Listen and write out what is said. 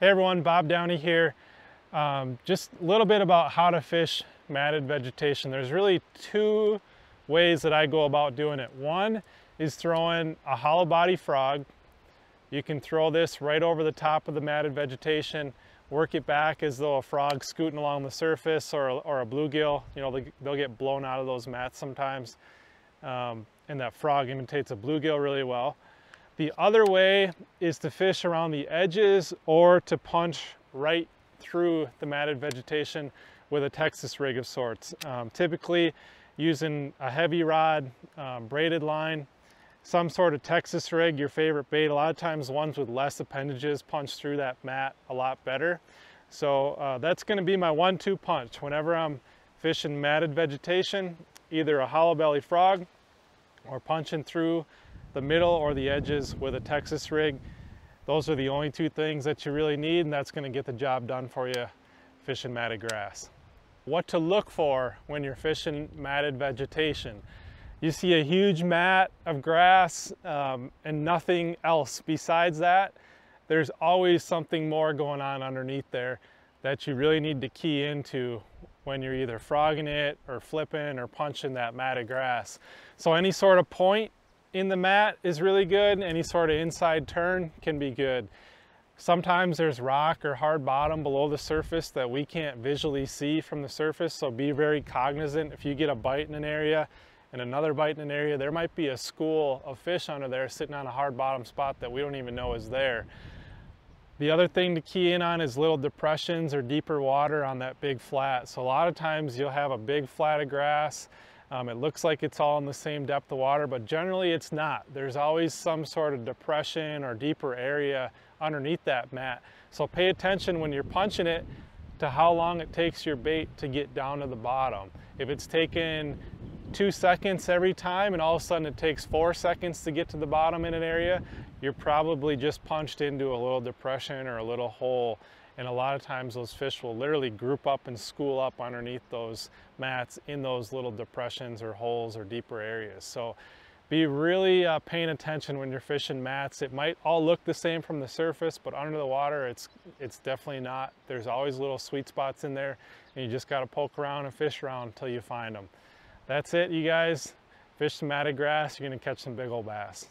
Hey everyone, Bob Downey here. Just a little bit about how to fish matted vegetation. There's really two ways that I go about doing it. One is throwing a hollow body frog. You can throw this right over the top of the matted vegetation, work it back as though a frog's scooting along the surface or a bluegill. You know, they'll get blown out of those mats sometimes. And that frog imitates a bluegill really well. The other way is to fish around the edges or to punch right through the matted vegetation with a Texas rig of sorts. Typically using a heavy rod, braided line, some sort of Texas rig, your favorite bait. A lot of times ones with less appendages punch through that mat a lot better. So that's gonna be my 1-2 punch. Whenever I'm fishing matted vegetation, either a hollow belly frog or punching through the middle or the edges with a Texas rig. Those are the only two things that you really need, and that's gonna get the job done for you fishing matted grass. What to look for when you're fishing matted vegetation. You see a huge mat of grass and nothing else besides that. There's always something more going on underneath there that you really need to key into when you're either frogging it or flipping or punching that matted grass. So any sort of point in the mat is really good. Any sort of inside turn can be good. Sometimes there's rock or hard bottom below the surface that we can't visually see from the surface, so be very cognizant. If you get a bite in an area and another bite in an area, there might be a school of fish under there sitting on a hard bottom spot that we don't even know is there. The other thing to key in on is little depressions or deeper water on that big flat. So a lot of times you'll have a big flat of grass. It looks like it's all in the same depth of water, but generally it's not. There's always some sort of depression or deeper area underneath that mat. So pay attention when you're punching it to how long it takes your bait to get down to the bottom. If it's taking 2 seconds every time and all of a sudden it takes 4 seconds to get to the bottom in an area, you're probably just punched into a little depression or a little hole. And a lot of times those fish will literally group up and school up underneath those mats in those little depressions or holes or deeper areas. So be really paying attention when you're fishing mats. It might all look the same from the surface, but under the water, it's definitely not. There's always little sweet spots in there, and you just gotta poke around and fish around until you find them. That's it, you guys. Fish some matted grass, you're gonna catch some big old bass.